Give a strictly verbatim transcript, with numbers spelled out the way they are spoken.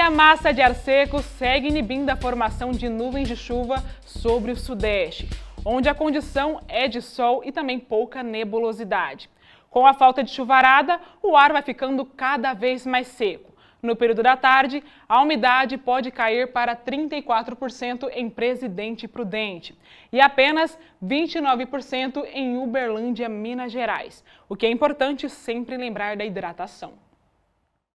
a massa de ar seco segue inibindo a formação de nuvens de chuva sobre o sudeste, onde a condição é de sol e também pouca nebulosidade. Com a falta de chuvarada, o ar vai ficando cada vez mais seco. No período da tarde, a umidade pode cair para trinta e quatro por cento em Presidente Prudente e apenas vinte e nove por cento em Uberlândia, Minas Gerais. O que é importante sempre lembrar da hidratação.